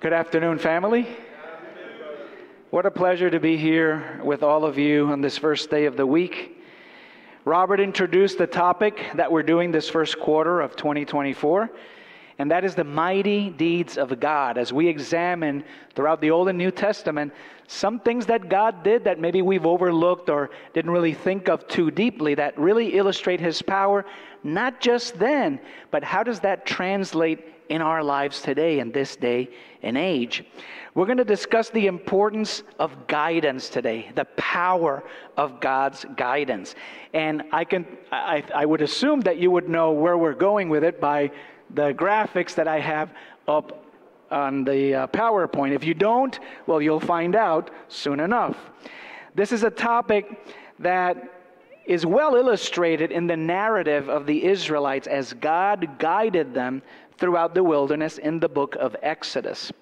Good afternoon, family. Good afternoon. What a pleasure to be here with all of you on this first day of the week. Robert introduced the topic that we're doing this first quarter of 2024, and that is the mighty deeds of God. As we examine throughout the Old and New Testament, some things that God did that maybe we've overlooked or didn't really think of too deeply that really illustrate His power, not just then, but how does that translate in our lives today, in this day and age. We're going to discuss the importance of guidance today, the power of God's guidance. And I would assume that you would know where we're going with it by the graphics that I have up on the PowerPoint. If you don't, well, you'll find out soon enough. This is a topic that is well illustrated in the narrative of the Israelites as God guided them throughout the wilderness in the book of Exodus.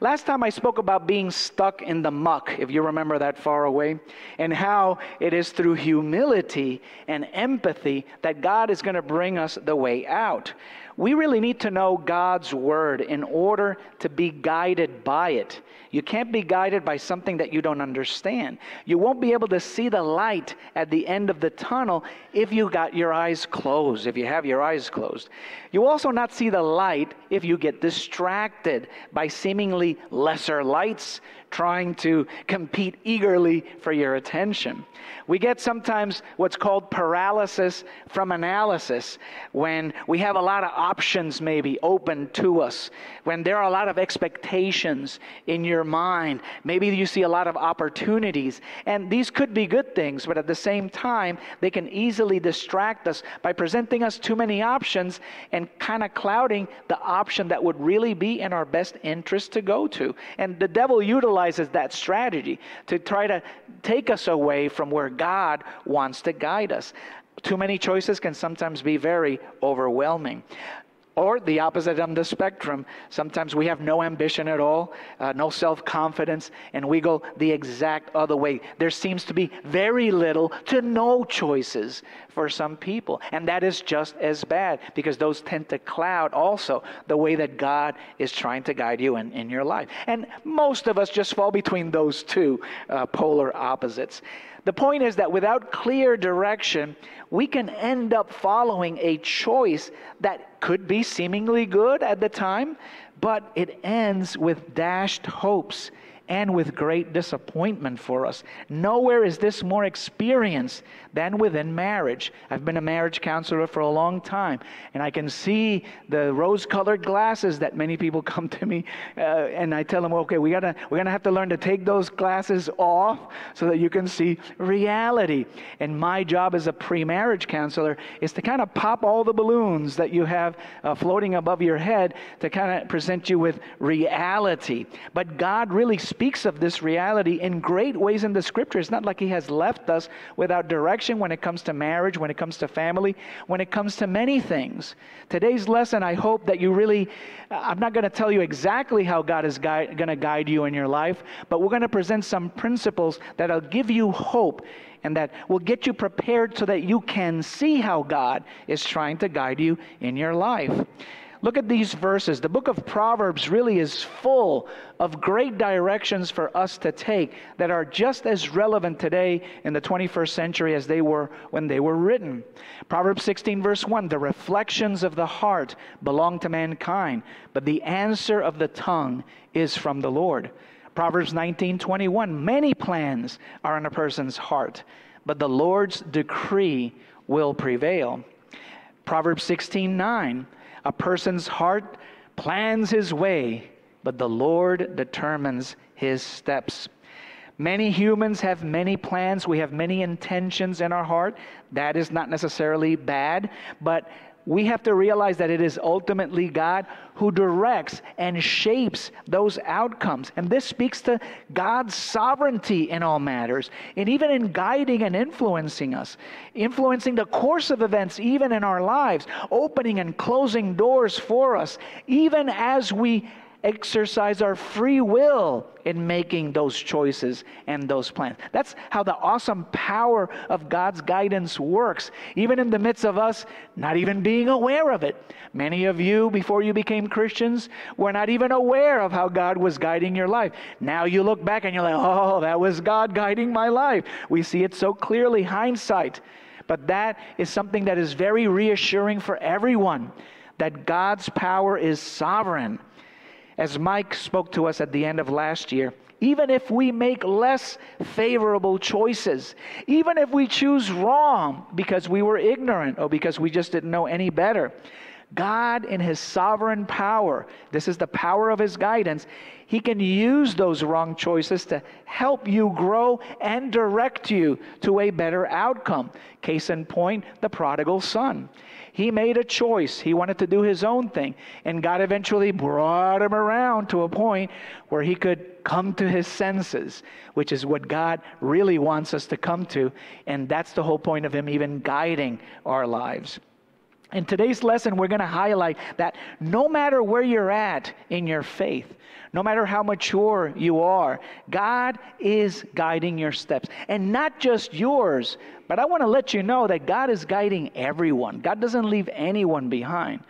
Last time I spoke about being stuck in the muck, if you remember that far away, and how it is through humility and empathy that God is going to bring us the way out. We really need to know God's Word in order to be guided by it. You can't be guided by something that you don't understand. You won't be able to see the light at the end of the tunnel if you got your eyes closed, if you have your eyes closed. You also not see the light if you get distracted by seemingly lesser lights trying to compete eagerly for your attention. We get sometimes what's called paralysis from analysis when we have a lot of options maybe open to us, when there are a lot of expectations in your mind. Maybe you see a lot of opportunities, and these could be good things, but at the same time, they can easily distract us by presenting us too many options and kind of clouding the option that would really be in our best interest to go to. And the devil utilizes that strategy to try to take us away from where God wants to guide us. Too many choices can sometimes be very overwhelming. Or the opposite on the spectrum. Sometimes we have no ambition at all, no self-confidence, and we go the exact other way. There seems to be very little to no choices for some people. And that is just as bad, because those tend to cloud also the way that God is trying to guide you in your life. And most of us just fall between those two polar opposites. The point is that without clear direction, we can end up following a choice that could be seemingly good at the time, but it ends with dashed hopes and with great disappointment for us. Nowhere is this more experienced than within marriage. I've been a marriage counselor for a long time, and I can see the rose-colored glasses that many people come to me, and I tell them, okay, we're gonna have to learn to take those glasses off so that you can see reality. And my job as a pre-marriage counselor is to kind of pop all the balloons that you have floating above your head to kind of present you with reality. But God really speaks of this reality in great ways in the Scripture. It's not like He has left us without direction when it comes to marriage, when it comes to family, when it comes to many things. Today's lesson, I hope that you really, I'm not going to tell you exactly how God is going to guide you in your life, but we're going to present some principles that will give you hope and that will get you prepared so that you can see how God is trying to guide you in your life. Look at these verses. The book of Proverbs really is full of great directions for us to take that are just as relevant today in the 21st century as they were when they were written. Proverbs 16 verse 1, the reflections of the heart belong to mankind, but the answer of the tongue is from the Lord. Proverbs 19:21, many plans are in a person's heart, but the Lord's decree will prevail. Proverbs 16:9, a person's heart plans his way, but the Lord determines his steps. Many humans have many plans. We have many intentions in our heart. That is not necessarily bad, but we have to realize that it is ultimately God who directs and shapes those outcomes. And this speaks to God's sovereignty in all matters, and even in guiding and influencing us, influencing the course of events even in our lives, opening and closing doors for us, even as we exercise our free will in making those choices and those plans. That's how the awesome power of God's guidance works, even in the midst of us not even being aware of it. Many of you, before you became Christians, were not even aware of how God was guiding your life. Now you look back and you're like, oh, that was God guiding my life. We see it so clearly, hindsight. But that is something that is very reassuring for everyone, that God's power is sovereign. As Mike spoke to us at the end of last year, even if we make less favorable choices, even if we choose wrong because we were ignorant or because we just didn't know any better, God in His sovereign power, this is the power of His guidance, He can use those wrong choices to help you grow and direct you to a better outcome. Case in point, the prodigal son. He made a choice. He wanted to do his own thing. And God eventually brought him around to a point where he could come to his senses, which is what God really wants us to come to. And that's the whole point of Him even guiding our lives. In today's lesson, we're going to highlight that no matter where you're at in your faith, no matter how mature you are, God is guiding your steps. And not just yours, but I want to let you know that God is guiding everyone. God doesn't leave anyone behind.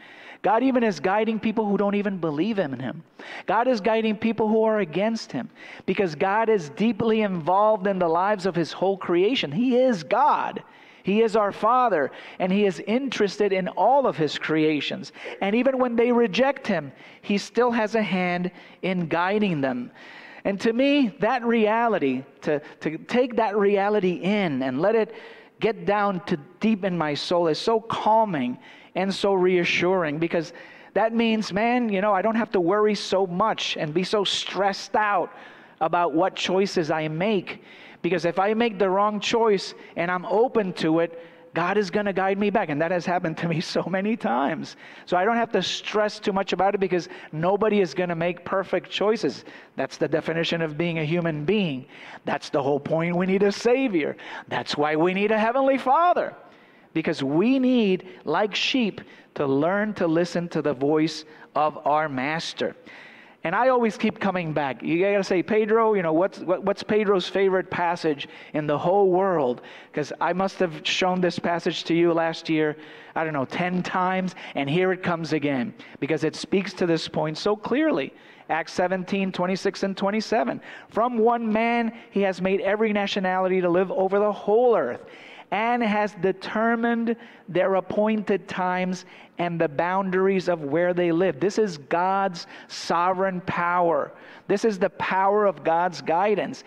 God even is guiding people who don't even believe in Him. God is guiding people who are against Him, because God is deeply involved in the lives of His whole creation. He is God. He is our Father, and He is interested in all of His creations. And even when they reject Him, He still has a hand in guiding them. And to me, that reality, to take that reality in and let it get down to deep in my soul is so calming and so reassuring, because that means, man, you know, I don't have to worry so much and be so stressed out about what choices I make. Because if I make the wrong choice and I'm open to it, God is going to guide me back. And that has happened to me so many times. So I don't have to stress too much about it, because nobody is going to make perfect choices. That's the definition of being a human being. That's the whole point. We need a Savior. That's why we need a Heavenly Father. Because we need, like sheep, to learn to listen to the voice of our Master. And I always keep coming back. You got to say, Pedro, you know, what's Pedro's favorite passage in the whole world? Because I must have shown this passage to you last year, I don't know, 10 times. And here it comes again, because it speaks to this point so clearly. Acts 17, 26 and 27. From one man, He has made every nationality to live over the whole earth, and has determined their appointed times and the boundaries of where they live. This is God's sovereign power. This is the power of God's guidance.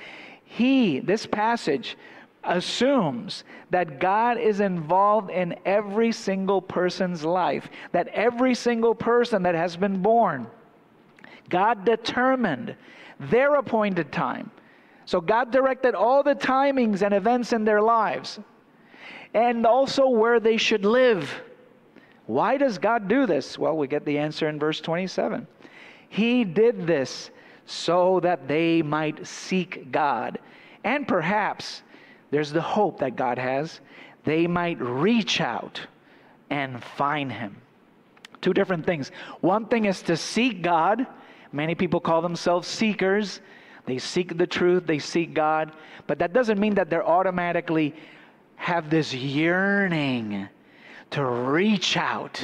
This passage assumes that God is involved in every single person's life, that every single person that has been born, God determined their appointed time. So God directed all the timings and events in their lives, and also where they should live. Why does God do this? Well, we get the answer in verse 27. He did this so that they might seek God. And perhaps, there's the hope that God has, they might reach out and find Him. Two different things. One thing is to seek God. Many people call themselves seekers. They seek the truth, they seek God. But that doesn't mean that they're automatically have this yearning to reach out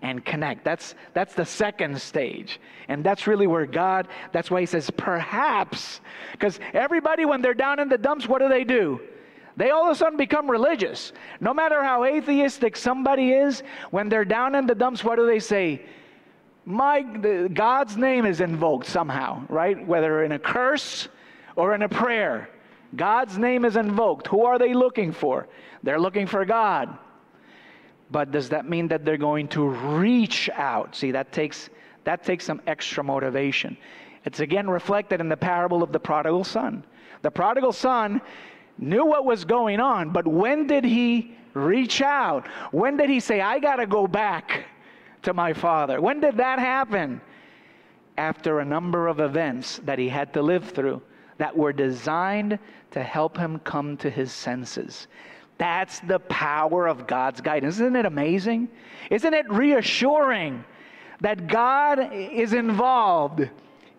and connect. That's the second stage. And that's really where God, that's why He says perhaps. Because everybody, when they're down in the dumps, what do? They all of a sudden become religious. No matter how atheistic somebody is, when they're down in the dumps, what do they say? God's name is invoked somehow, right? Whether in a curse or in a prayer. God's name is invoked. Who are they looking for? They're looking for God. But does that mean that they're going to reach out? See, that takes some extra motivation. It's again reflected in the parable of the prodigal son. The prodigal son knew what was going on, but when did he reach out? When did he say, I got to go back to my father? When did that happen? After a number of events that he had to live through that were designed to help him come to his senses. That's the power of God's guidance. Isn't it amazing? Isn't it reassuring that God is involved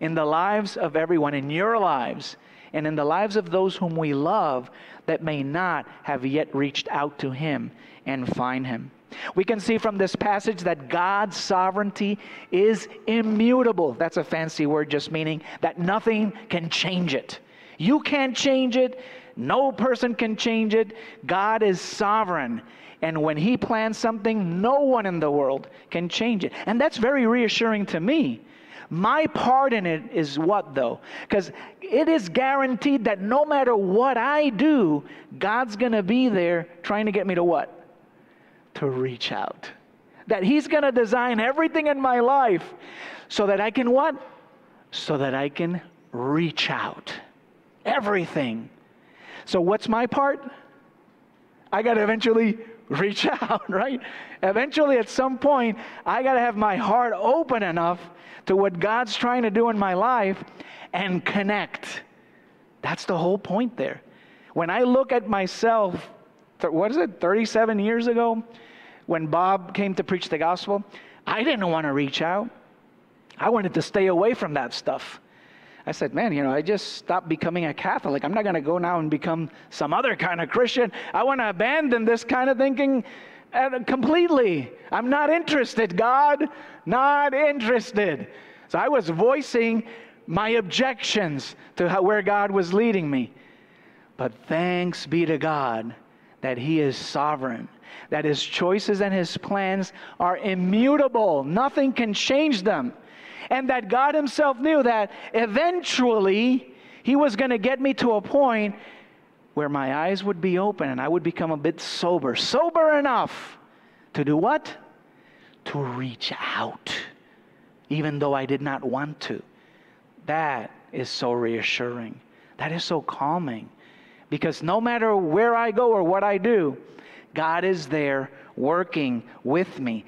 in the lives of everyone, in your lives, and in the lives of those whom we love that may not have yet reached out to Him and find Him. We can see from this passage that God's sovereignty is immutable. That's a fancy word just meaning that nothing can change it. You can't change it. No person can change it. God is sovereign. And when He plans something, no one in the world can change it. And that's very reassuring to me. My part in it is what, though? Because it is guaranteed that no matter what I do, God's going to be there trying to get me to what? To reach out. That He's going to design everything in my life so that I can what? So that I can reach out. Everything. So what's my part? I got to eventually reach out, right? Eventually, at some point, I got to have my heart open enough to what God's trying to do in my life and connect. That's the whole point there. When I look at myself, what is it, 37 years ago, when Bob came to preach the gospel, I didn't want to reach out. I wanted to stay away from that stuff. I said, man, you know, I just stopped becoming a Catholic. I'm not going to go now and become some other kind of Christian. I want to abandon this kind of thinking completely. I'm not interested, God. Not interested. So I was voicing my objections to where God was leading me. But thanks be to God that He is sovereign, that His choices and His plans are immutable. Nothing can change them. And that God Himself knew that eventually He was going to get me to a point where my eyes would be open and I would become a bit sober. Sober enough to do what? To reach out, even though I did not want to. That is so reassuring. That is so calming. Because no matter where I go or what I do, God is there working with me.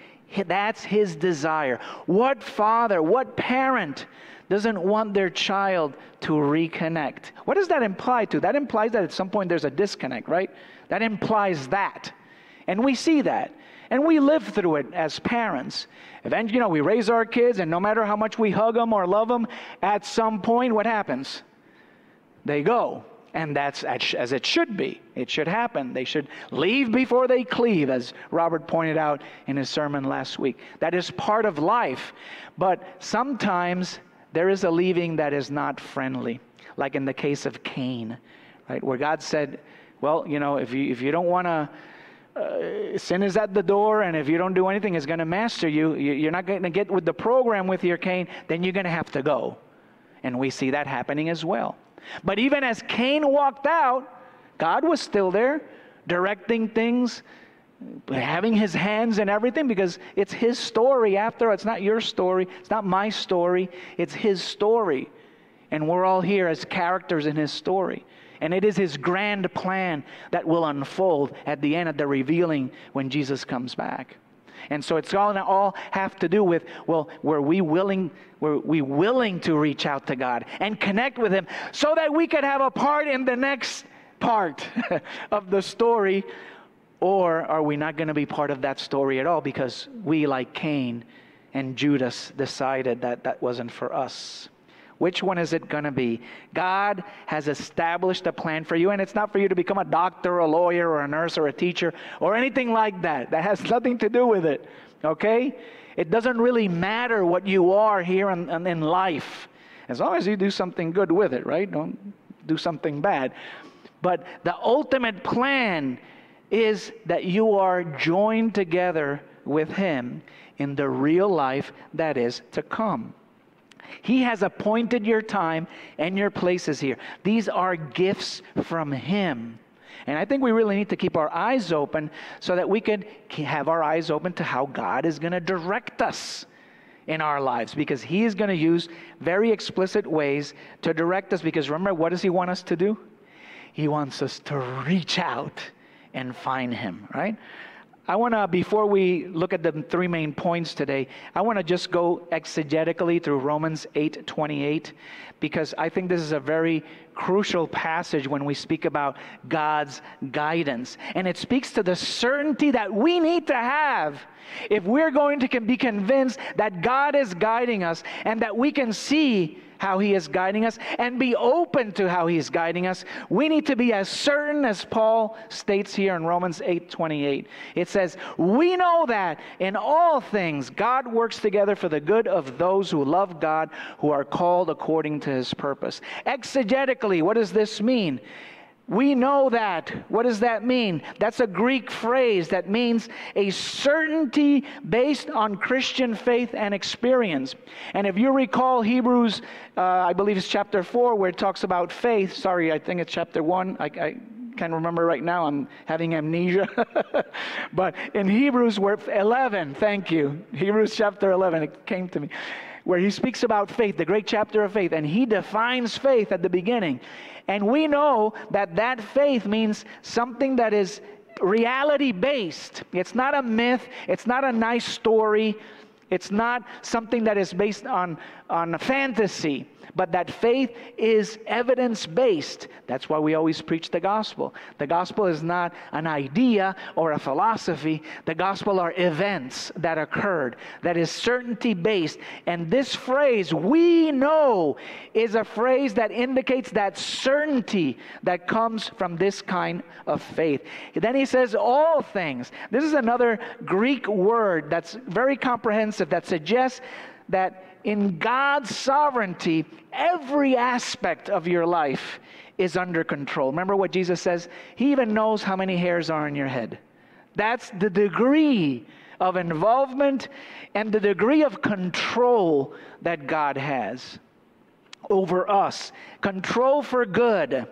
That's His desire. What father, what parent doesn't want their child to reconnect? What does that imply to? That implies that at some point there's a disconnect, right? That implies that. And we see that. And we live through it as parents. Eventually, you know, we raise our kids, and no matter how much we hug them or love them, at some point, what happens? They go. And that's as it should be. It should happen. They should leave before they cleave, as Robert pointed out in his sermon last week. That is part of life. But sometimes there is a leaving that is not friendly, like in the case of Cain, right? Where God said, well, you know, if you don't want to, sin is at the door, and if you don't do anything, it's going to master you. You're not going to get with the program with your Cain, then you're going to have to go. And we see that happening as well. But even as Cain walked out, God was still there, directing things, having His hands in everything, because it's His story after all. It's not your story. It's not my story. It's His story. And we're all here as characters in His story. And it is His grand plan that will unfold at the end of the revealing when Jesus comes back. And so it's all have to do with, well, were we willing to reach out to God and connect with Him so that we could have a part in the next part of the story? Or are we not going to be part of that story at all because we, like Cain and Judas, decided that that wasn't for us? Which one is it going to be? God has established a plan for you, and it's not for you to become a doctor, a lawyer, or a nurse, or a teacher, or anything like that. That has nothing to do with it, okay? It doesn't really matter what you are here in life, as long as you do something good with it, right? Don't do something bad. But the ultimate plan is that you are joined together with Him in the real life that is to come. He has appointed your time and your places here. These are gifts from Him. And I think we really need to keep our eyes open so that we can have our eyes open to how God is going to direct us in our lives, because He is going to use very explicit ways to direct us, because remember, what does He want us to do? He wants us to reach out and find Him, right? I want to, before we look at the three main points today, I want to just go exegetically through Romans 8:28, because I think this is a very crucial passage when we speak about God's guidance. And it speaks to the certainty that we need to have if we're going to be convinced that God is guiding us and that we can see how He is guiding us and be open to how He's guiding us. We need to be as certain as Paul states here in Romans 8:28. It says, "We know that in all things God works together for the good of those who love God, who are called according to His purpose." Exegetically, what does this mean? We know that. What does that mean? That's a Greek phrase that means a certainty based on Christian faith and experience. And if you recall Hebrews, I believe it's chapter 4, where it talks about faith. Sorry, I think it's chapter 1. I can't remember right now. I'm having amnesia. But in Hebrews 11, thank you. Hebrews chapter 11, it came to me. Where he speaks about faith, the great chapter of faith, and he defines faith at the beginning. And we know that that faith means something that is reality-based. It's not a myth. It's not a nice story. It's not something that is based on fantasy, but that faith is evidence-based. That's why we always preach the gospel. The gospel is not an idea or a philosophy. The gospel are events that occurred, that is certainty-based. And this phrase, "we know," is a phrase that indicates that certainty that comes from this kind of faith. Then he says, "all things." This is another Greek word that's very comprehensive, that suggests that in God's sovereignty, every aspect of your life is under control. Remember what Jesus says? He even knows how many hairs are on your head. That's the degree of involvement and the degree of control that God has over us. Control for good,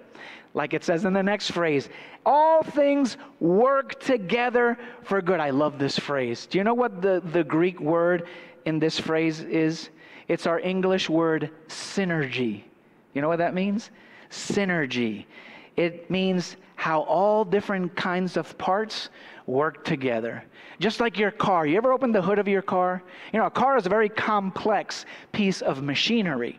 like it says in the next phrase. All things work together for good. I love this phrase. Do you know what the Greek word in this phrase is? It's our English word synergy. You know what that means? Synergy. It means how all different kinds of parts work together. Just like your car. You ever open the hood of your car? You know, a car is a very complex piece of machinery.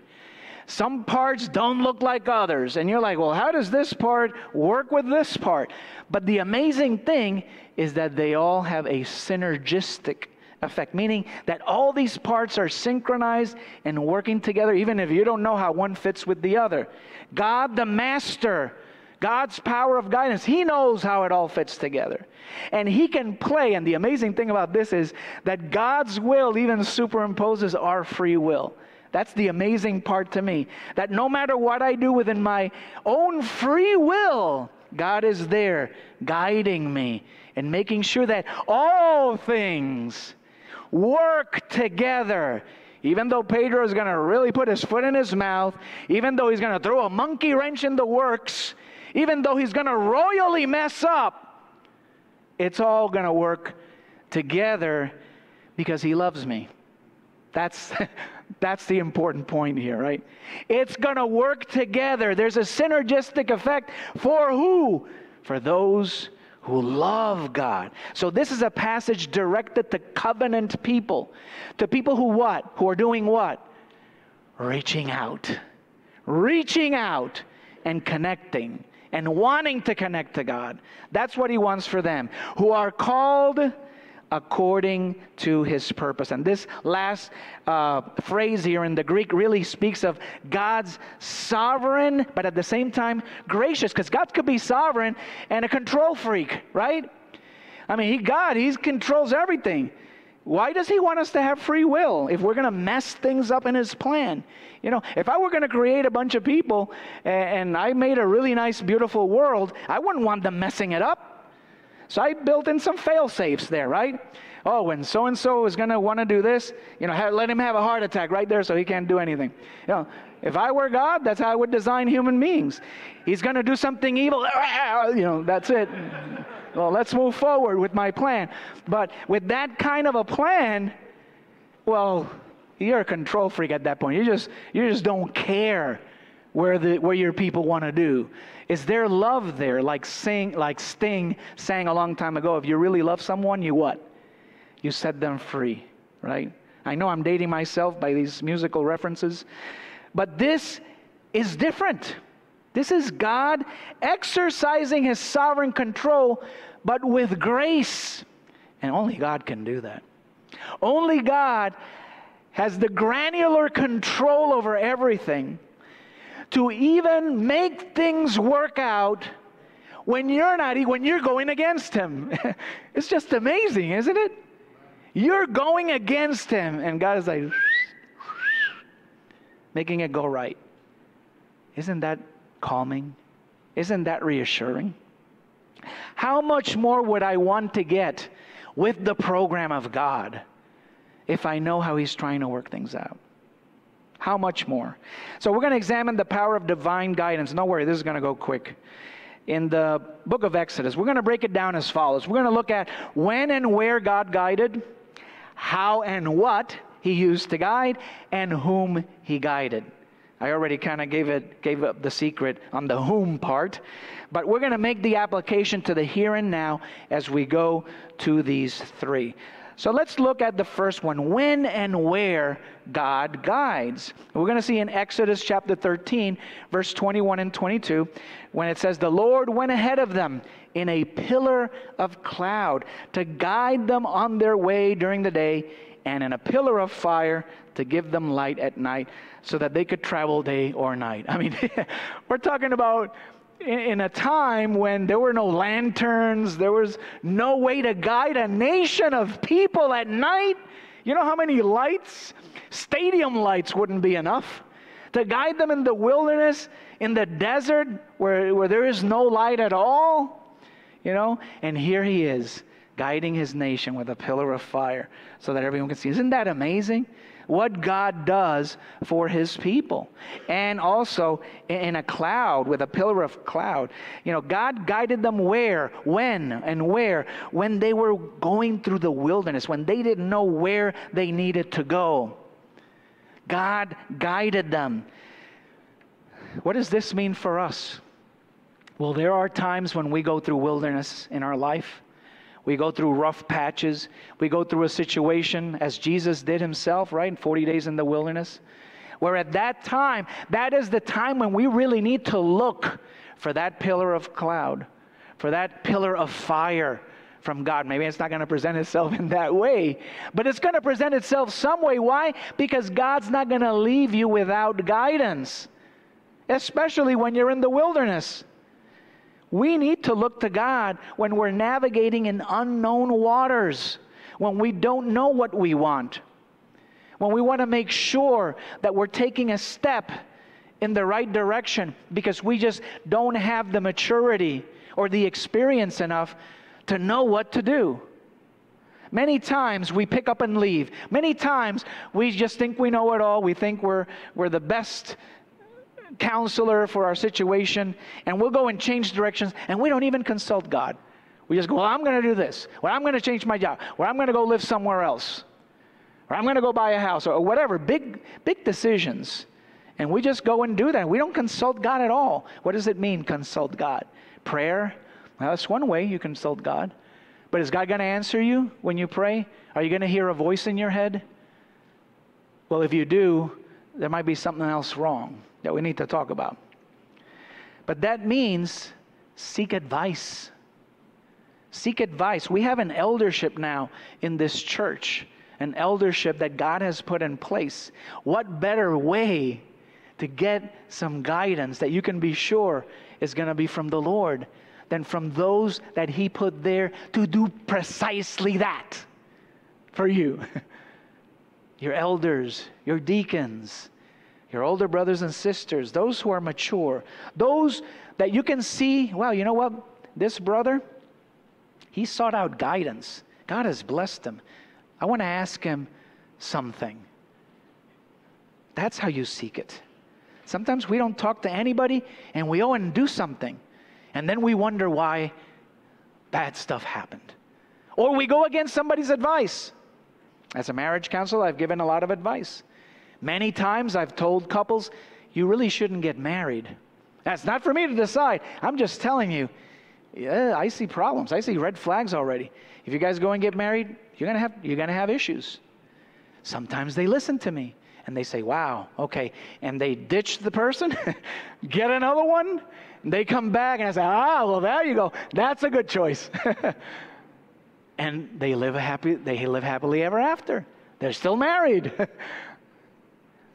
Some parts don't look like others. And you're like, well, how does this part work with this part? But the amazing thing is that they all have a synergistic effect, meaning that all these parts are synchronized and working together, even if you don't know how one fits with the other. God the Master, God's power of guidance, He knows how it all fits together. And He can play, and the amazing thing about this is that God's will even superimposes our free will. That's the amazing part to me, that no matter what I do within my own free will, God is there guiding me and making sure that all things work together. Even though Pedro is going to really put his foot in his mouth, even though he's going to throw a monkey wrench in the works, even though he's going to royally mess up, it's all going to work together because He loves me. That's the important point here, right? It's going to work together. There's a synergistic effect for who? For those who love God. So this is a passage directed to covenant people. To people who what? Who are doing what? Reaching out. Reaching out and connecting and wanting to connect to God. That's what He wants for them. Who are called according to His purpose. And this last phrase here in the Greek really speaks of God's sovereign, but at the same time gracious, because God could be sovereign and a control freak, right? I mean, God controls everything. Why does He want us to have free will if we're going to mess things up in His plan? You know, if I were going to create a bunch of people and I made a really nice, beautiful world, I wouldn't want them messing it up. So I built in some fail-safes there, right? Oh, when so-and-so is going to want to do this, you know, let him have a heart attack right there so he can't do anything. You know, if I were God, that's how I would design human beings. He's going to do something evil. You know, that's it. Well, let's move forward with my plan. But with that kind of a plan, well, you're a control freak at that point. You just don't care where your people want to do? Is there love there? Like Sting sang a long time ago, if you really love someone, you what? You set them free, right? I know I'm dating myself by these musical references, but this is different. This is God exercising His sovereign control, but with grace. And only God can do that. Only God has the granular control over everything to even make things work out when you're going against Him. It's just amazing, isn't it? You're going against Him, and God is like making it go right. Isn't that calming? Isn't that reassuring? How much more would I want to get with the program of God if I know how He's trying to work things out? How much more? So we're going to examine the power of divine guidance. Don't worry, this is going to go quick. In the book of Exodus, we're going to break it down as follows. We're going to look at when and where God guided, how and what He used to guide, and whom He guided. I already kind of gave up the secret on the whom part, but we're going to make the application to the here and now as we go to these three. So let's look at the first one, when and where God guides. We're going to see in Exodus chapter 13, verse 21 and 22, when it says, "The Lord went ahead of them in a pillar of cloud to guide them on their way during the day, and in a pillar of fire to give them light at night, so that they could travel day or night." I mean, we're talking about in a time when there were no lanterns, there was no way to guide a nation of people at night. You know how many lights? Stadium lights wouldn't be enough to guide them in the wilderness, in the desert, where there is no light at all. You know, and here He is guiding His nation with a pillar of fire so that everyone can see. Isn't that amazing? What God does for His people. And also in a cloud, with a pillar of cloud. You know, God guided them where, when, and where? When they were going through the wilderness, when they didn't know where they needed to go. God guided them. What does this mean for us? Well, there are times when we go through wilderness in our life. We go through rough patches. We go through a situation, as Jesus did Himself, right? 40 days in the wilderness. Where at that time, that is the time when we really need to look for that pillar of cloud, for that pillar of fire from God. Maybe it's not going to present itself in that way, but it's going to present itself some way. Why? Because God's not going to leave you without guidance, especially when you're in the wilderness. We need to look to God when we're navigating in unknown waters, when we don't know what we want, when we want to make sure that we're taking a step in the right direction because we just don't have the maturity or the experience enough to know what to do. Many times we pick up and leave. Many times we just think we know it all. We think we're the best counselor for our situation, and we'll go and change directions, and we don't even consult God. We just go, well, I'm going to do this. Well, I'm going to change my job. Well, I'm going to go live somewhere else. Or I'm going to go buy a house, or whatever, big decisions. And we just go and do that. We don't consult God at all. What does it mean, consult God? Prayer? Well, that's one way you consult God. But is God going to answer you when you pray? Are you going to hear a voice in your head? Well, if you do, there might be something else wrong that we need to talk about. But that means seek advice. Seek advice. We have an eldership now in this church, an eldership that God has put in place. What better way to get some guidance that you can be sure is going to be from the Lord than from those that He put there to do precisely that for you? Your elders, your deacons, your older brothers and sisters, those who are mature, those that you can see, well, you know what? This brother, he sought out guidance. God has blessed him. I want to ask him something. That's how you seek it. Sometimes we don't talk to anybody, and we go and do something, and then we wonder why bad stuff happened. Or we go against somebody's advice. As a marriage counselor, I've given a lot of advice. Many times I've told couples, you really shouldn't get married. That's not for me to decide. I'm just telling you, yeah, I see problems. I see red flags already. If you guys go and get married, you're gonna have issues. Sometimes they listen to me and they say, wow, okay. And they ditch the person, get another one. And they come back and I say, ah, well, there you go. That's a good choice. And they live happily ever after. They're still married.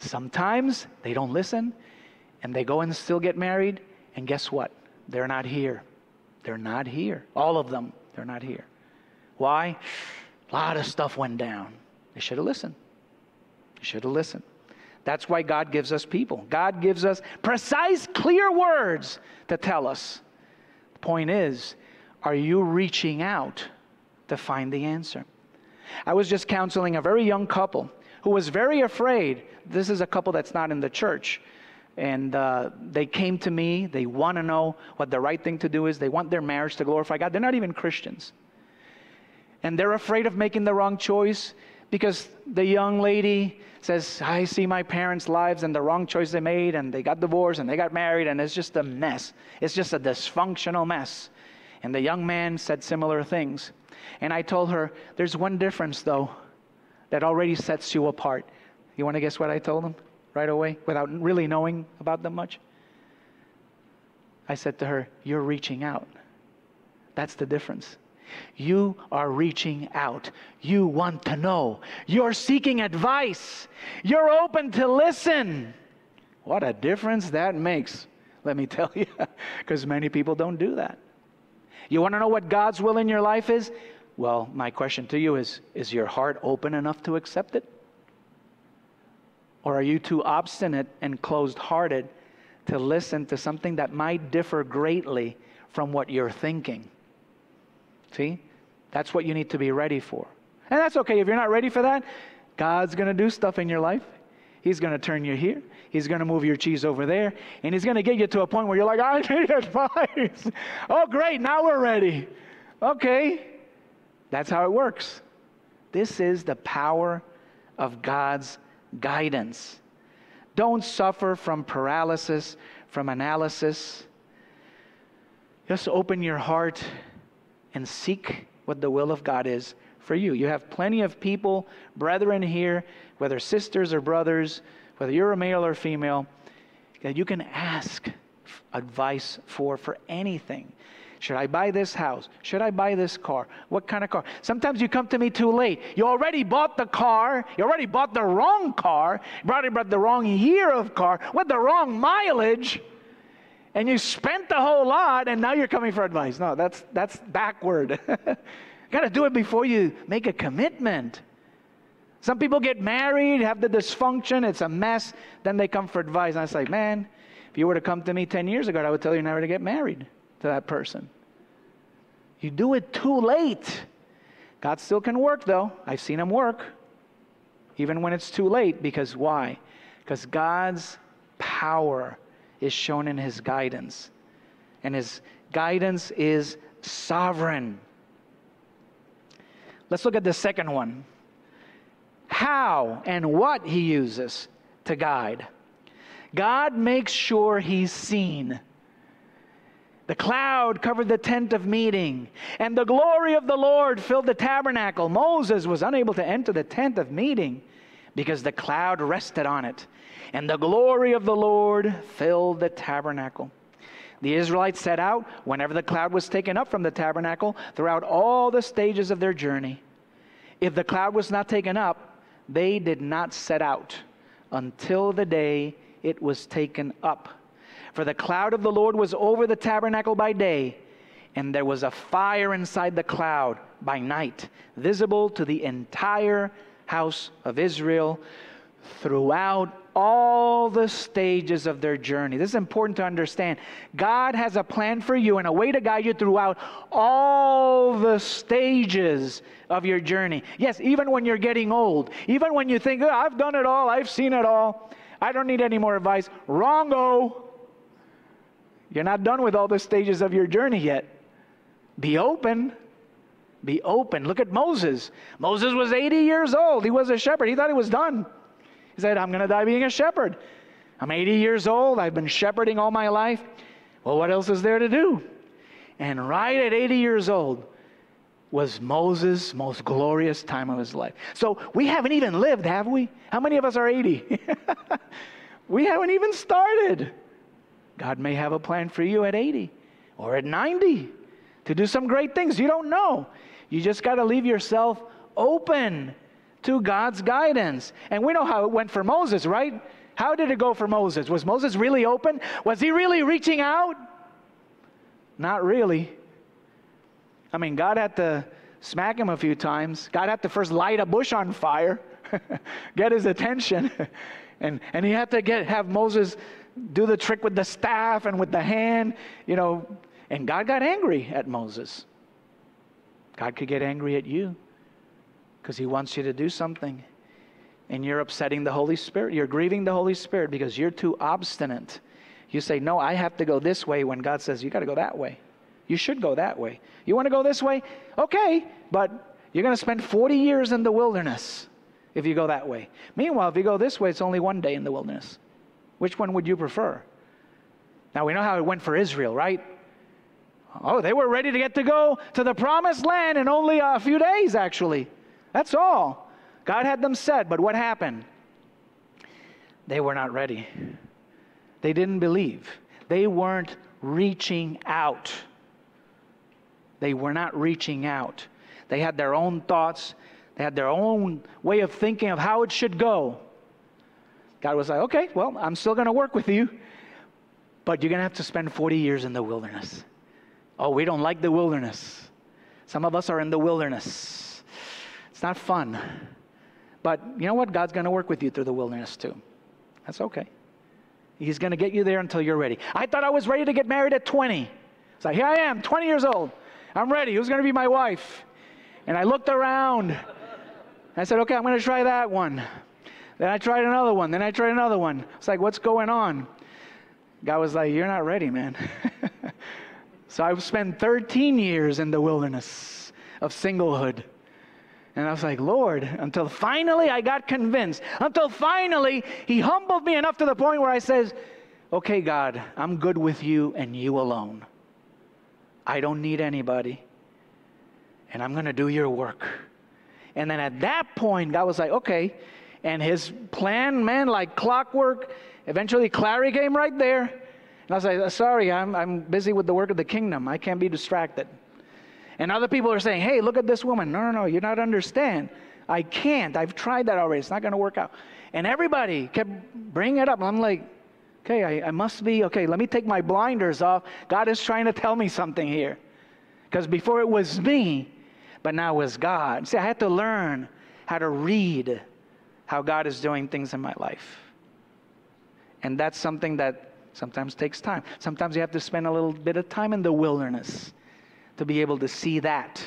Sometimes they don't listen and they go and still get married. And guess what? They're not here. They're not here. All of them, they're not here. Why? A lot of stuff went down. They should have listened. They should have listened. That's why God gives us people. God gives us precise, clear words to tell us. The point is, are you reaching out to find the answer? I was just counseling a very young couple who was very afraid. This is a couple that's not in the church. And they came to me. They want to know what the right thing to do is. They want their marriage to glorify God. They're not even Christians. And they're afraid of making the wrong choice because the young lady says, I see my parents' lives and the wrong choice they made, and they got divorced and they got married, and it's just a mess. It's just a dysfunctional mess. And the young man said similar things. And I told her, there's one difference, though, that already sets you apart. You want to guess what I told him? Right away, without really knowing about them much. I said to her, you're reaching out. That's the difference. You are reaching out. You want to know. You're seeking advice. You're open to listen. What a difference that makes, let me tell you, because many people don't do that. You want to know what God's will in your life is? Well, my question to you is your heart open enough to accept it? Or are you too obstinate and closed-hearted to listen to something that might differ greatly from what you're thinking? See? That's what you need to be ready for. And that's okay. If you're not ready for that, God's going to do stuff in your life. He's going to turn you here. He's going to move your cheese over there. And He's going to get you to a point where you're like, I need advice. Oh, great. Now we're ready. Okay. That's how it works. This is the power of God's guidance. Don't suffer from paralysis, from analysis. Just open your heart and seek what the will of God is for you. You have plenty of people, brethren here, whether sisters or brothers, whether you're a male or female, that you can ask advice for anything. Should I buy this house? Should I buy this car? What kind of car? Sometimes you come to me too late. You already bought the car. You already bought the wrong car. You already bought the wrong year of car with the wrong mileage. And you spent the whole lot, and now you're coming for advice. No, that's backward. You got to do it before you make a commitment. Some people get married, have the dysfunction. It's a mess. Then they come for advice. And I was like, man, if you were to come to me 10 years ago, I would tell you never to get married to that person. You do it too late. God still can work, though. I've seen Him work, even when it's too late. Because why? Because God's power is shown in His guidance. And His guidance is sovereign. Let's look at the second one. How and what He uses to guide. God makes sure He's seen. The cloud covered the tent of meeting, and the glory of the Lord filled the tabernacle. Moses was unable to enter the tent of meeting because the cloud rested on it, and the glory of the Lord filled the tabernacle. The Israelites set out whenever the cloud was taken up from the tabernacle throughout all the stages of their journey. If the cloud was not taken up, they did not set out until the day it was taken up. For the cloud of the Lord was over the tabernacle by day, and there was a fire inside the cloud by night, visible to the entire house of Israel throughout all the stages of their journey. This is important to understand. God has a plan for you and a way to guide you throughout all the stages of your journey. Yes, even when you're getting old, even when you think, oh, I've done it all, I've seen it all, I don't need any more advice. Wrong-o. You're not done with all the stages of your journey yet. Be open. Be open. Look at Moses. Moses was 80 years old. He was a shepherd. He thought he was done. He said, I'm going to die being a shepherd. I'm 80 years old. I've been shepherding all my life. Well, what else is there to do? And right at 80 years old was Moses' most glorious time of his life. So we haven't even lived, have we? How many of us are 80? We haven't even started. God may have a plan for you at 80 or at 90 to do some great things. You don't know. You just got to leave yourself open to God's guidance. And we know how it went for Moses, right? How did it go for Moses? Was Moses really open? Was he really reaching out? Not really. I mean, God had to smack him a few times. God had to first light a bush on fire, get his attention. And he had to have Moses do the trick with the staff and with the hand, you know. And God got angry at Moses. God could get angry at you because he wants you to do something. And you're upsetting the Holy Spirit. You're grieving the Holy Spirit because you're too obstinate. You say, no, I have to go this way when God says, you got to go that way. You should go that way. You want to go this way? Okay, but you're going to spend 40 years in the wilderness if you go that way. Meanwhile, if you go this way, it's only one day in the wilderness. Which one would you prefer? Now, we know how it went for Israel, right? Oh, they were ready to get to go to the promised land in only a few days, actually. That's all. God had them set, but what happened? They were not ready. They didn't believe. They weren't reaching out. They were not reaching out. They had their own thoughts. They had their own way of thinking of how it should go. God was like, okay, well, I'm still going to work with you, but you're going to have to spend 40 years in the wilderness. Oh, we don't like the wilderness. Some of us are in the wilderness. It's not fun. But you know what? God's going to work with you through the wilderness too. That's okay. He's going to get you there until you're ready. I thought I was ready to get married at 20. So here I am, 20 years old. I'm ready. Who's going to be my wife? And I looked around. I said, okay, I'm going to try that one. Then I tried another one. Then I tried another one. It's like, what's going on? God was like, you're not ready, man. So I've spent 13 years in the wilderness of singlehood. And I was like, Lord, until finally I got convinced, until finally he humbled me enough to the point where I says, okay, God, I'm good with you and you alone. I don't need anybody. And I'm going to do your work. And then at that point, God was like, okay. And his plan, man, like clockwork, eventually Clary came right there. And I was like, sorry, I'm busy with the work of the kingdom. I can't be distracted. And other people are saying, hey, look at this woman. No, no, no, you don't understand. I can't. I've tried that already. It's not going to work out. And everybody kept bringing it up. And I'm like, okay, I must be, okay, let me take my blinders off. God is trying to tell me something here. Because before it was me, but now it was God. See, I had to learn how to read how God is doing things in my life. And that's something that sometimes takes time. Sometimes you have to spend a little bit of time in the wilderness to be able to see that.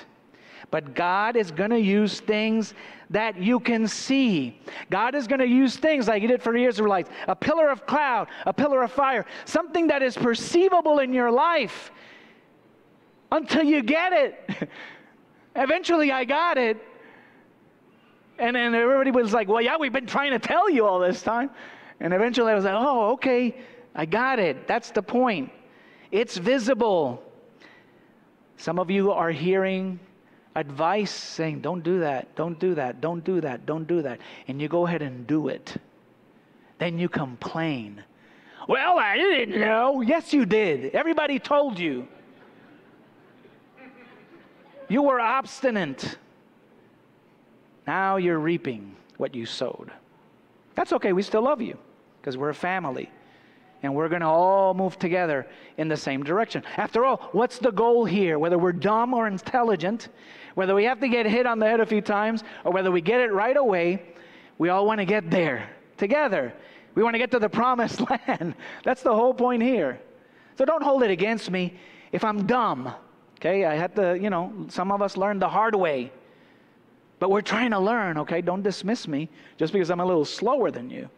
But God is going to use things that you can see. God is going to use things like he did for the Israelites. A pillar of cloud, a pillar of fire, something that is perceivable in your life until you get it. Eventually I got it. And then everybody was like, well, yeah, we've been trying to tell you all this time. And eventually I was like, oh, okay, I got it. That's the point. It's visible. Some of you are hearing advice saying, don't do that, don't do that, don't do that, don't do that. And you go ahead and do it. Then you complain. Well, I didn't know. Yes, you did. Everybody told you. You were obstinate. Now you're reaping what you sowed. That's okay. We still love you because we're a family. And we're going to all move together in the same direction. After all, what's the goal here? Whether we're dumb or intelligent, whether we have to get hit on the head a few times, or whether we get it right away, we all want to get there together. We want to get to the promised land. That's the whole point here. So don't hold it against me if I'm dumb. Okay, I had to, you know, some of us learned the hard way. But we're trying to learn, okay? Don't dismiss me just because I'm a little slower than you.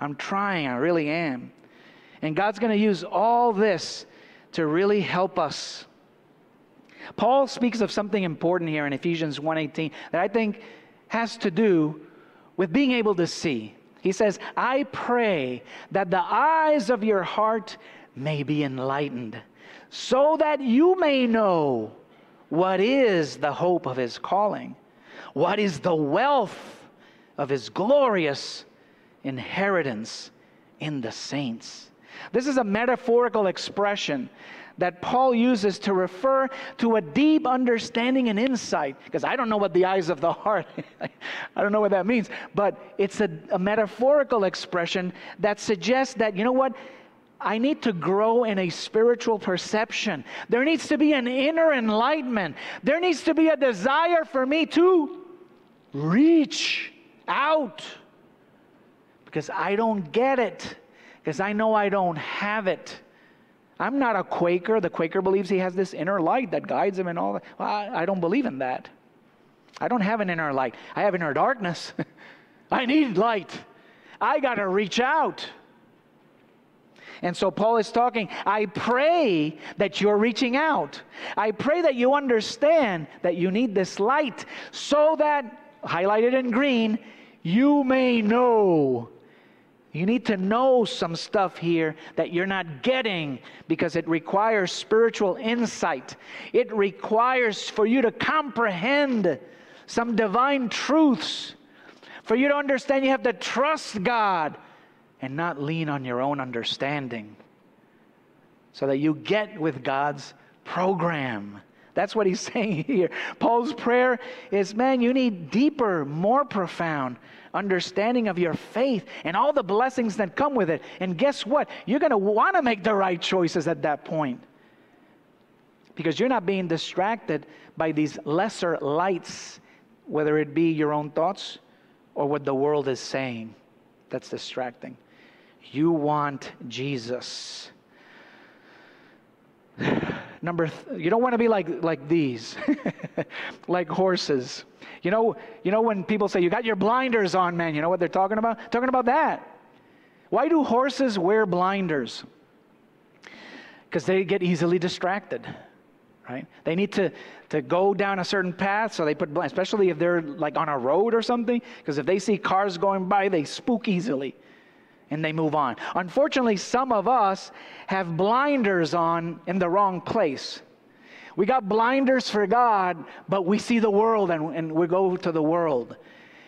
I'm trying, I really am. And God's going to use all this to really help us. Paul speaks of something important here in Ephesians 1:18 that I think has to do with being able to see. He says, I pray that the eyes of your heart may be enlightened, so that you may know what is the hope of his calling, what is the wealth of his glorious inheritance in the saints. This is a metaphorical expression that Paul uses to refer to a deep understanding and insight, because I don't know what the eyes of the heart, I don't know what that means, but it's a metaphorical expression that suggests that, you know what, I need to grow in a spiritual perception. There needs to be an inner enlightenment. There needs to be a desire for me to reach out, because I don't get it, because I know I don't have it. I'm not a Quaker. The Quaker believes he has this inner light that guides him and all that. Well, I don't believe in that. I don't have an inner light. I have inner darkness. I need light. I got to reach out. And so Paul is talking, I pray that you're reaching out. I pray that you understand that you need this light so that, highlighted in green, you may know. You need to know some stuff here that you're not getting, because it requires spiritual insight. It requires for you to comprehend some divine truths. For you to understand, you have to trust God and not lean on your own understanding, so that you get with God's program. That's what he's saying here. Paul's prayer is, man, you need deeper, more profound understanding of your faith and all the blessings that come with it. And guess what? You're going to want to make the right choices at that point, because you're not being distracted by these lesser lights, whether it be your own thoughts or what the world is saying. That's distracting. You want Jesus. You don't want to be like these, like horses. You know when people say, you got your blinders on, man, you know what they're talking about? Talking about that. Why do horses wear blinders? Because they get easily distracted, right? They need to go down a certain path, so they put blinders, especially if they're like on a road or something, because if they see cars going by, they spook easily. And they move on. Unfortunately, some of us have blinders on in the wrong place. We got blinders for God, but we see the world and we go to the world.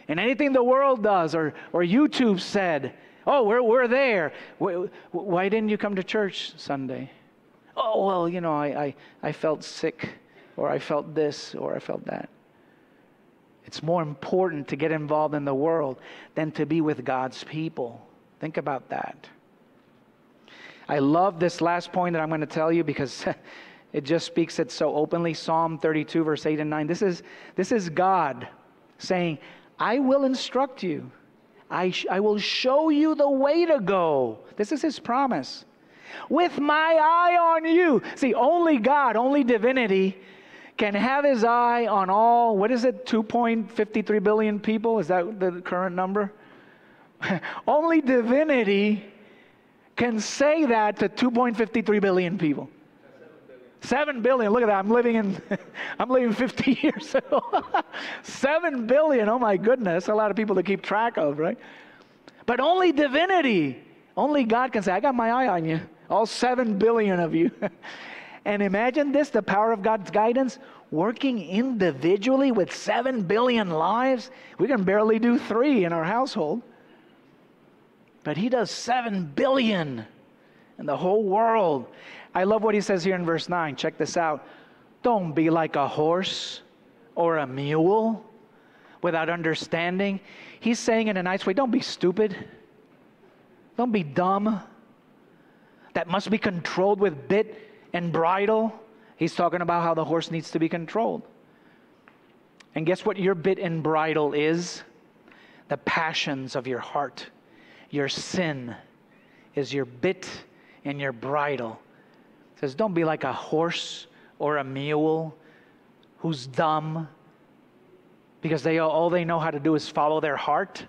And anything the world does or YouTube said, oh, we're there. Why didn't you come to church Sunday? Oh, well, you know, I felt sick, or I felt this, or I felt that. It's more important to get involved in the world than to be with God's people. Think about that. I love this last point that I'm going to tell you, because it just speaks it so openly. Psalm 32, verse 8 and 9. This is God saying, I will instruct you. I will show you the way to go. This is his promise. With my eye on you. See, only God, only divinity can have his eye on all, what is it, 2.53 billion people? Is that the current number? Only divinity can say that to 2.53 billion people. 7 billion. Look at that. I'm living 50 years ago. 7 billion. Oh my goodness. A lot of people to keep track of, right? But only divinity, only God can say, I got my eye on you. All 7 billion of you. And imagine this, the power of God's guidance, working individually with 7 billion lives. We can barely do 3 in our household. But he does 7 billion in the whole world. I love what he says here in verse 9. Check this out. Don't be like a horse or a mule without understanding. He's saying in a nice way, don't be stupid. Don't be dumb. That must be controlled with bit and bridle. He's talking about how the horse needs to be controlled. And guess what your bit and bridle is? The passions of your heart. Your sin is your bit and your bridle. It says, don't be like a horse or a mule who's dumb because all they know how to do is follow their heart.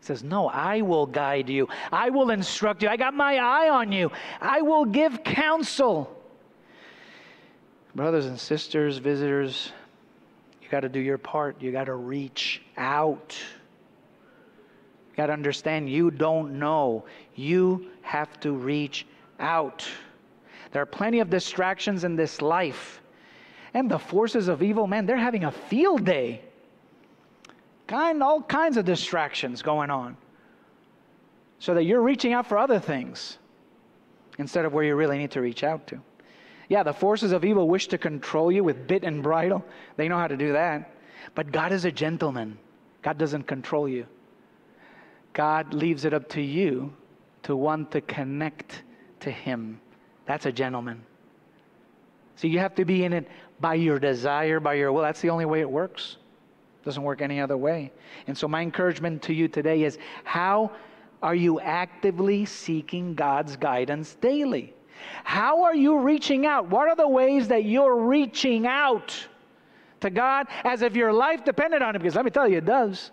It says, no, I will guide you. I will instruct you. I got my eye on you. I will give counsel. Brothers and sisters, visitors, you got to do your part. You got to reach out. You got to understand, you don't know. You have to reach out. There are plenty of distractions in this life. And the forces of evil, man, they're having a field day. All kinds of distractions going on. So that you're reaching out for other things instead of where you really need to reach out to. Yeah, the forces of evil wish to control you with bit and bridle. They know how to do that. But God is a gentleman. God doesn't control you. God leaves it up to you to want to connect to Him. That's a gentleman. So you have to be in it by your desire, by your will. That's the only way it works. It doesn't work any other way. And so my encouragement to you today is, how are you actively seeking God's guidance daily? How are you reaching out? What are the ways that you're reaching out to God as if your life depended on it? Because let me tell you, it does.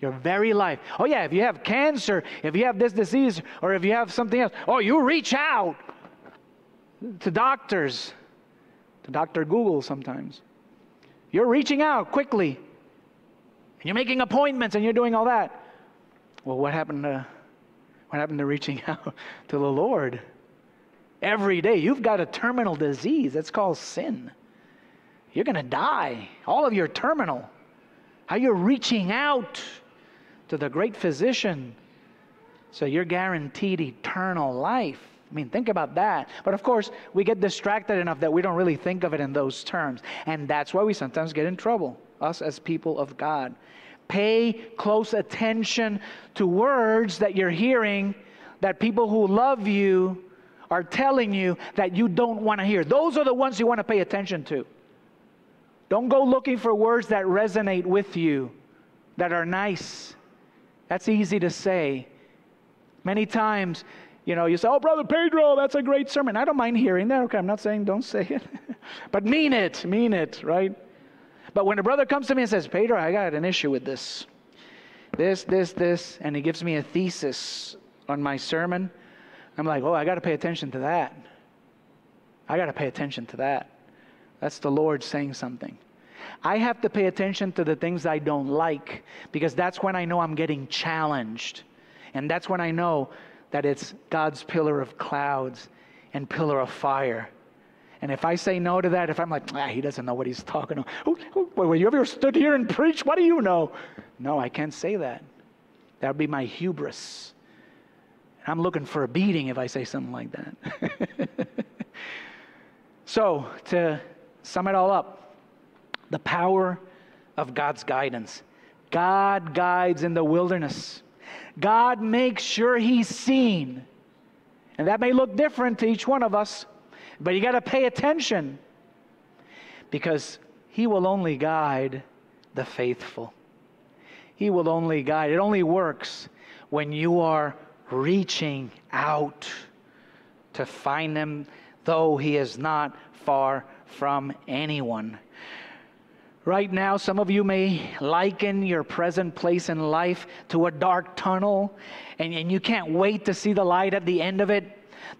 Your very life. Oh yeah, if you have cancer, if you have this disease, or if you have something else, oh, you reach out to doctors, to Dr. Google sometimes. You're reaching out quickly. And you're making appointments and you're doing all that. Well, what happened to reaching out to the Lord? Every day, you've got a terminal disease. That's called sin. You're going to die. All of you are terminal. How you're reaching out to the great physician. So you're guaranteed eternal life. I mean, think about that. But of course, we get distracted enough that we don't really think of it in those terms. And that's why we sometimes get in trouble, us as people of God. Pay close attention to words that you're hearing, that people who love you are telling you that you don't want to hear. Those are the ones you want to pay attention to. Don't go looking for words that resonate with you, that are nice. That's easy to say. Many times, you know, you say, oh, Brother Pedro, that's a great sermon. I don't mind hearing that. Okay, I'm not saying don't say it. But mean it, right? But when a brother comes to me and says, Pedro, I got an issue with this, and he gives me a thesis on my sermon, I'm like, oh, I got to pay attention to that. That's the Lord saying something. I have to pay attention to the things I don't like, because that's when I know I'm getting challenged. And that's when I know that it's God's pillar of clouds and pillar of fire. And if I say no to that, if I'm like, he doesn't know what he's talking about. Well, you ever stood here and preached? What do you know? No, I can't say that. That would be my hubris. I'm looking for a beating if I say something like that. So, to sum it all up, the power of God's guidance. God guides in the wilderness. God makes sure He's seen. And that may look different to each one of us, but you got to pay attention, because He will only guide the faithful. He will only guide. It only works when you are reaching out to find Him, though He is not far from anyone. Right now, some of you may liken your present place in life to a dark tunnel, and you can't wait to see the light at the end of it.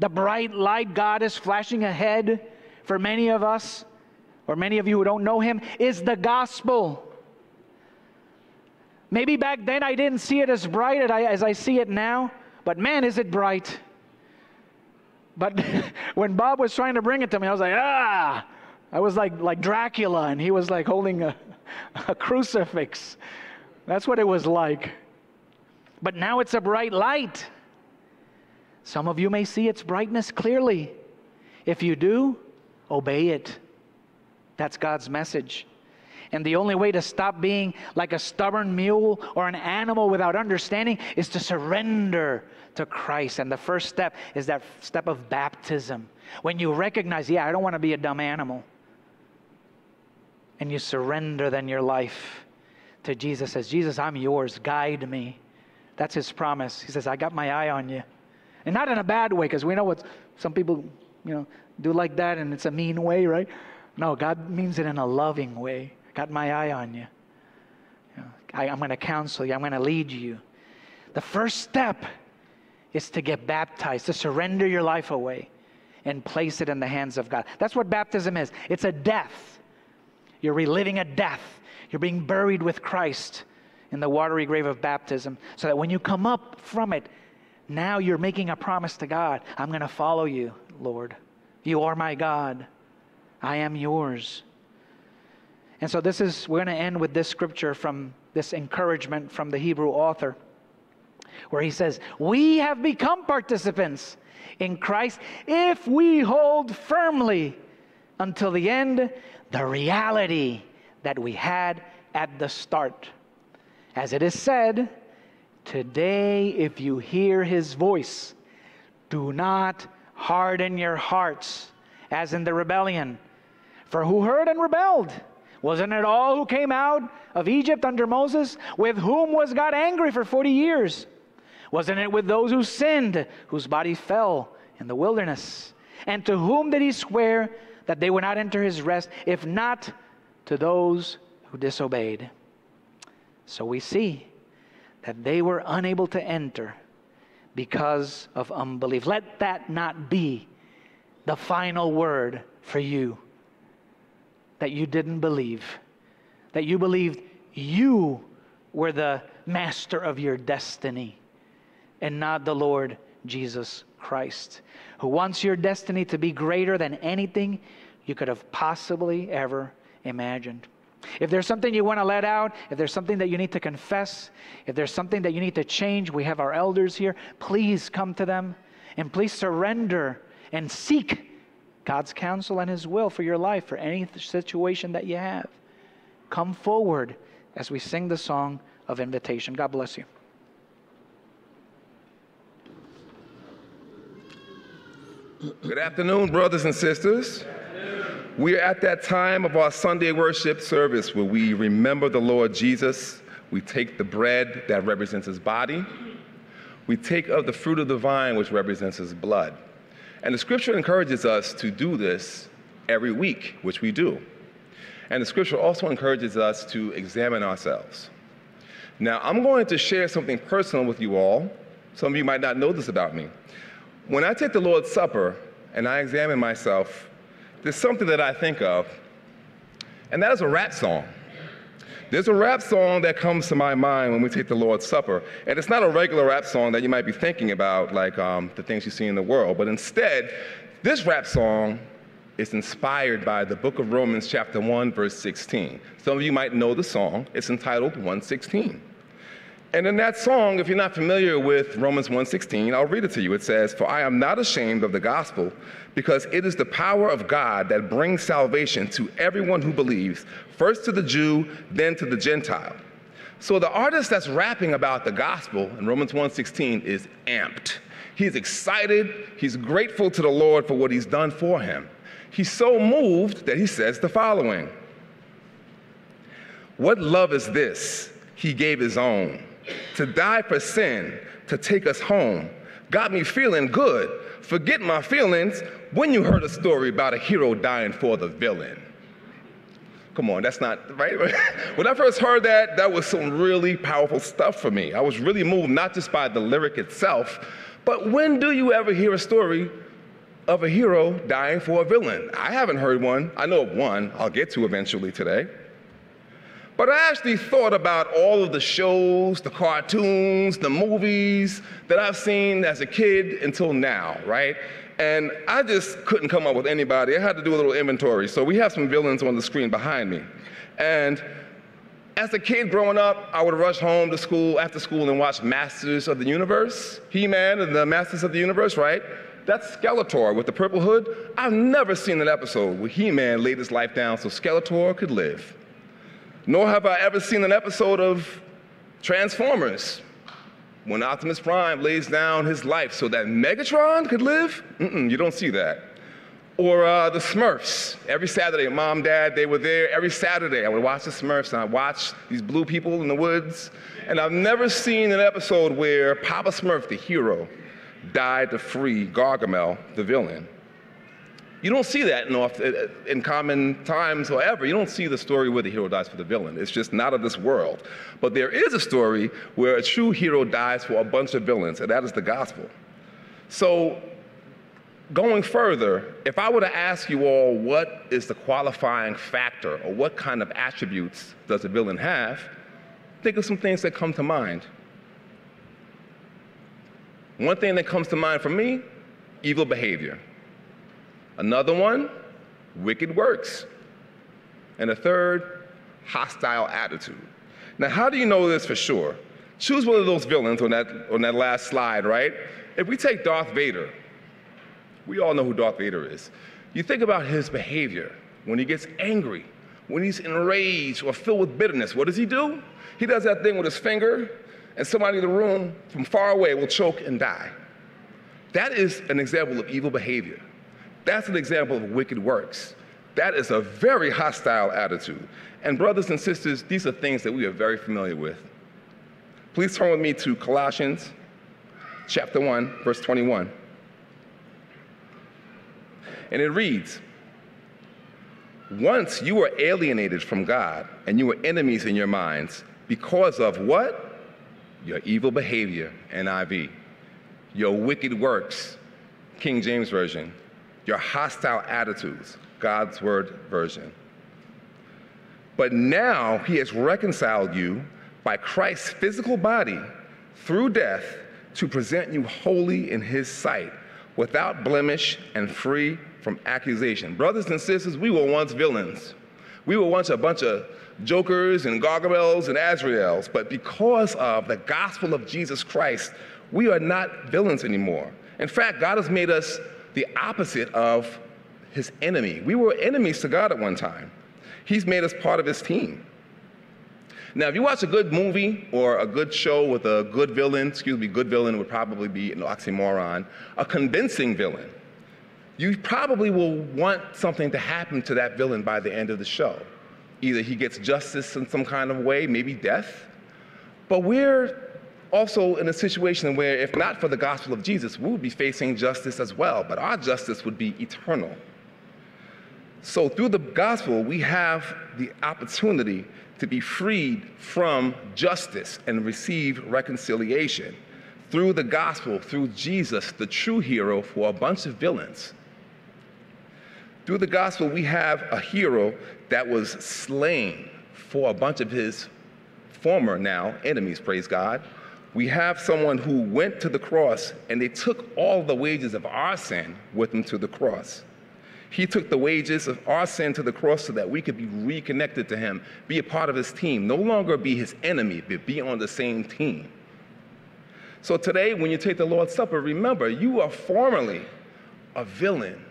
The bright light God is flashing ahead for many of us, or many of you who don't know Him, is the gospel. Maybe back then I didn't see it as bright as I see it now, but man, is it bright. But when Bob was trying to bring it to me, I was like, I was like Dracula, and he was like holding a crucifix. That's what it was like. But now it's a bright light. Some of you may see its brightness clearly. If you do, obey it. That's God's message. And the only way to stop being like a stubborn mule or an animal without understanding is to surrender to Christ. And the first step is that step of baptism. When you recognize, I don't want to be a dumb animal, and you surrender then your life to Jesus. Says, Jesus, I'm yours. Guide me. That's His promise. He says, I got my eye on you. And not in a bad way, because we know what some people do like that, and it's a mean way, right? No, God means it in a loving way. Got my eye on you. I'm going to counsel you. I'm going to lead you. The first step is to get baptized, to surrender your life away and place it in the hands of God. That's what baptism is. It's a death. You're reliving a death. You're being buried with Christ in the watery grave of baptism, so that when you come up from it, now you're making a promise to God. I'm going to follow you, Lord. You are my God. I am yours. And so this is, we're going to end with this scripture from this encouragement from the Hebrew author, where he says, we have become participants in Christ if we hold firmly until the end the reality that we had at the start. As it is said, today if you hear his voice, do not harden your hearts as in the rebellion. For who heard and rebelled? Wasn't it all who came out of Egypt under Moses? With whom was God angry for 40 years? Wasn't it with those who sinned, whose body fell in the wilderness? And to whom did he swear that they would not enter his rest, if not to those who disobeyed? So we see that they were unable to enter because of unbelief. Let that not be the final word for you. That you didn't believe, that you believed you were the master of your destiny and not the Lord Jesus Christ, who wants your destiny to be greater than anything you could have possibly ever imagined. If there's something you want to let out, if there's something that you need to confess, if there's something that you need to change, we have our elders here. Please come to them and please surrender and seek God's counsel and his will for your life, for any situation that you have. Come forward as we sing the song of invitation. God bless you. Good afternoon, brothers and sisters. We are at that time of our Sunday worship service where we remember the Lord Jesus. We take the bread that represents his body. We take of the fruit of the vine, which represents his blood. And the scripture encourages us to do this every week, which we do. And the scripture also encourages us to examine ourselves. Now, I'm going to share something personal with you all. Some of you might not know this about me. When I take the Lord's Supper and I examine myself, there's something that I think of, and that is a rap song. There's a rap song that comes to my mind when we take the Lord's Supper, and it's not a regular rap song that you might be thinking about, like the things you see in the world, but instead, this rap song is inspired by the book of Romans chapter 1, verse 16. Some of you might know the song. It's entitled 1:16. And in that song, if you're not familiar with Romans 1:16, I'll read it to you. It says, "For I am not ashamed of the gospel, because it is the power of God that brings salvation to everyone who believes, first to the Jew, then to the Gentile." So the artist that's rapping about the gospel in Romans 1:16 is amped. He's excited. He's grateful to the Lord for what he's done for him. He's so moved that he says the following, "What love is this? He gave his own. To die for sin, to take us home. Got me feeling good. Forget my feelings when you heard a story about a hero dying for the villain." Come on, that's not right. When I first heard that, that was some really powerful stuff for me. I was really moved, not just by the lyric itself, but when do you ever hear a story of a hero dying for a villain? I haven't heard one. I know of one I'll get to eventually today. But I actually thought about all of the shows, the cartoons, the movies that I've seen as a kid until now, right? And I just couldn't come up with anybody. I had to do a little inventory. So we have some villains on the screen behind me. And as a kid growing up, I would rush home to school, after school, and watch Masters of the Universe, He-Man and the Masters of the Universe, right? That's Skeletor with the purple hood. I've never seen an episode where He-Man laid his life down so Skeletor could live. Nor have I ever seen an episode of Transformers when Optimus Prime lays down his life so that Megatron could live. You don't see that. Or the Smurfs. Every Saturday, Mom, Dad, they were there. Every Saturday, I would watch the Smurfs, and I'd watch these blue people in the woods. And I've never seen an episode where Papa Smurf, the hero, died to free Gargamel, the villain. You don't see that in common times or ever. You don't see the story where the hero dies for the villain. It's just not of this world. But there is a story where a true hero dies for a bunch of villains, and that is the gospel. So going further, if I were to ask you all what is the qualifying factor or what kind of attributes does a villain have, think of some things that come to mind. One thing that comes to mind for me, evil behavior. Another one, wicked works. And a third, hostile attitude. Now, how do you know this for sure? Choose one of those villains on that last slide, right? If we take Darth Vader, we all know who Darth Vader is. You think about his behavior when he gets angry, when he's enraged or filled with bitterness. What does he do? He does that thing with his finger, and somebody in the room from far away will choke and die. That is an example of evil behavior. That's an example of wicked works. That is a very hostile attitude. And brothers and sisters, these are things that we are very familiar with. Please turn with me to Colossians chapter 1, verse 21. And it reads, "Once you were alienated from God, and you were enemies in your minds because of what? Your evil behavior," NIV. "Your wicked works," King James Version. "Your hostile attitudes," God's Word Version. "But now he has reconciled you by Christ's physical body through death to present you holy in his sight, without blemish and free from accusation." Brothers and sisters, we were once villains. We were once a bunch of jokers and Gargamels and Azraels, but because of the gospel of Jesus Christ, we are not villains anymore. In fact, God has made us the opposite of his enemy. We were enemies to God at one time. He's made us part of his team. Now, if you watch a good movie or a good show with a good villain, excuse me, good villain would probably be an oxymoron, a convincing villain, you probably will want something to happen to that villain by the end of the show. Either he gets justice in some kind of way, maybe death, but we're also in a situation where if not for the gospel of Jesus, we would be facing justice as well, but our justice would be eternal. So through the gospel, we have the opportunity to be freed from justice and receive reconciliation. Through the gospel, through Jesus, the true hero for a bunch of villains. Through the gospel, we have a hero that was slain for a bunch of his former now enemies, praise God. We have someone who went to the cross and they took all the wages of our sin with him to the cross. He took the wages of our sin to the cross so that we could be reconnected to him, be a part of his team, no longer be his enemy, but be on the same team. So today, when you take the Lord's Supper, remember, you are formerly a villain,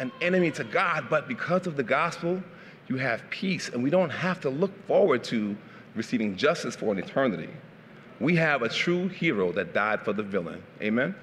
an enemy to God, but because of the gospel, you have peace, and we don't have to look forward to receiving justice for an eternity. We have a true hero that died for the villain. Amen?